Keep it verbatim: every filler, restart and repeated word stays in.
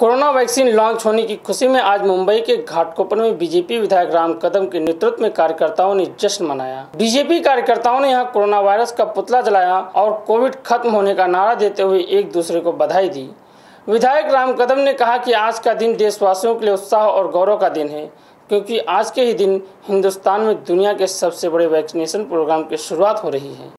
Corona vaccine launch होने की खुशी में आज मुंबई के घाटकोपर में बीजेपी विधायक राम कदम के नेतृत्व में कार्यकर्ताओं ने जश्न मनाया। बीजेपी कार्यकर्ताओं ने यहां कोरोना वायरस का पुतला जलाया और कोविड खत्म होने का नारा देते हुए एक दूसरे को बधाई दी। विधायक राम कदम ने कहा कि आज का दिन देशवासियों के लिए उत्साह और गौरव का दिन है, क्योंकि आज के ही दिन हिंदुस्तान में दुनिया के सबसे बड़े वैक्सीनेशन प्रोग्राम की शुरुआत हो रही है।